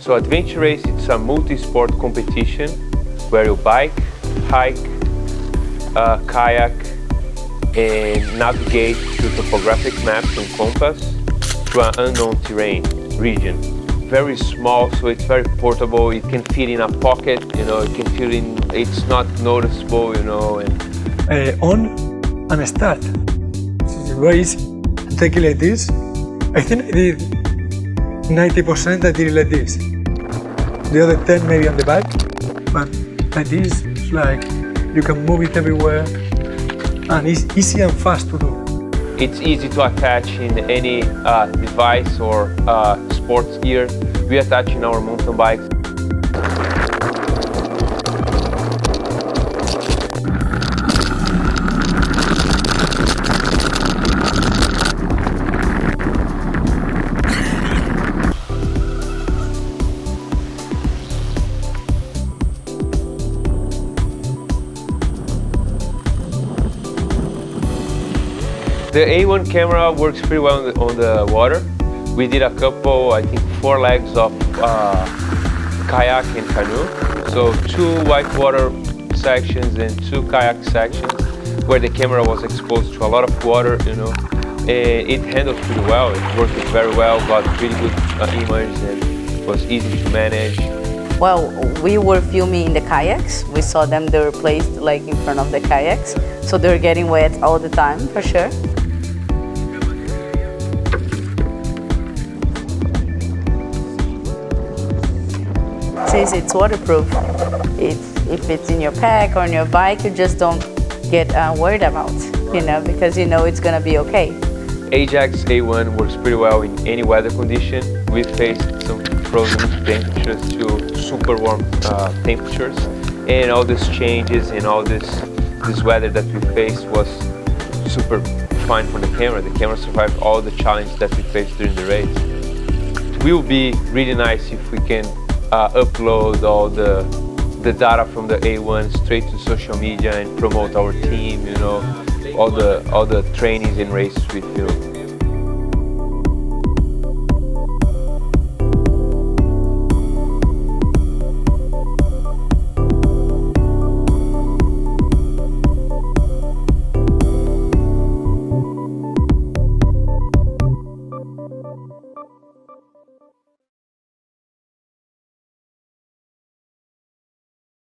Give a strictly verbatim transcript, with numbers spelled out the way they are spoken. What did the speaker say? So Adventure Race is a multi-sport competition where you bike, hike, uh, kayak, and navigate through topographic maps and compass to an unknown terrain region. Very small, so it's very portable. It can fit in a pocket, you know. It can fit in. It's not noticeable, you know. And uh, on and start. It's very easy. Take it like this. I think I did ninety percent. I did it like this. The other ten maybe on the back, but like this, it's like you can move it everywhere, and it's easy and fast to do. It's easy to attach in any uh, device or uh, sports gear. We attach in our mountain bikes. The A one camera works pretty well on the, on the water. We did a couple, I think, four legs of uh, kayak and canoe. So two whitewater sections and two kayak sections where the camera was exposed to a lot of water, you know. And it handled pretty well. It worked very well, got really good uh, images, and was easy to manage. Well, we were filming in the kayaks. We saw them, they were placed like in front of the kayaks. So they were getting wet all the time, for sure. Since it's waterproof, it's, if it's in your pack or on your bike, you just don't get uh, worried about, you know, because you know it's going to be okay. H X A one works pretty well in any weather condition. We faced some frozen temperatures to super warm uh, temperatures, and all these changes and all this, this weather that we faced was super fine for the camera. The camera survived all the challenges that we faced during the race. It will be really nice if we can Uh, upload all the, the data from the A one straight to social media and promote our team, you know, all the, all the trainings and races we film.